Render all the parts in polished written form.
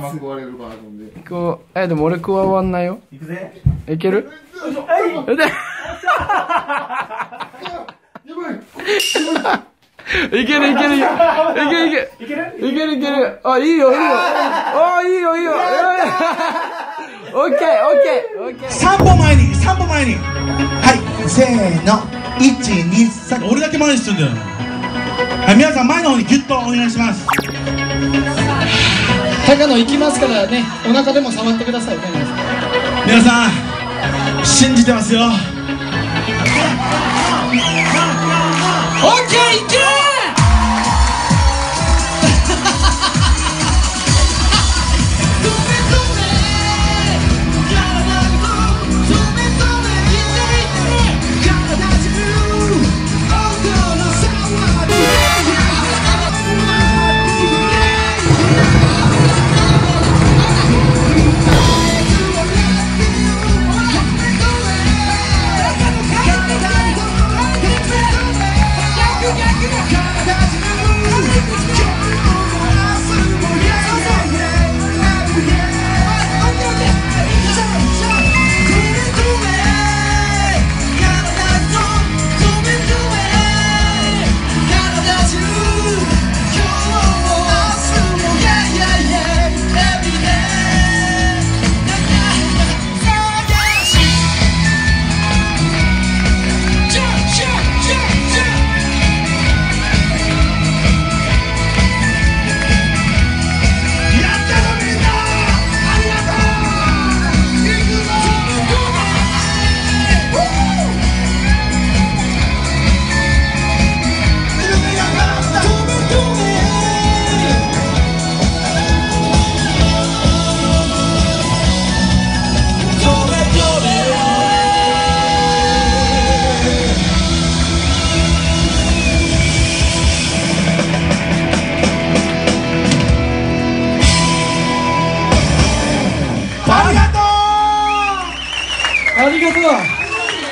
玉食われるバージョンで。こう、でも俺食わんないよ。いくぜ。いける？いけるいけるいけるいけるいけるいける、あ、いいよいいよ、あ、いいよいいよ、オッケーオッケー。3歩前に、はい、せーの、1、2、3。俺だけ前にするんだよ。はい、皆さん前の方にギュッとお願いします。高野行きますからね、お腹でも触ってくださいね。皆さん信じてますよ。オッケー、いけー。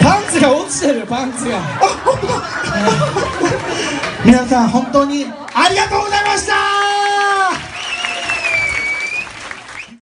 パンツが落ちてる、パンツが。皆さん本当にありがとうございました。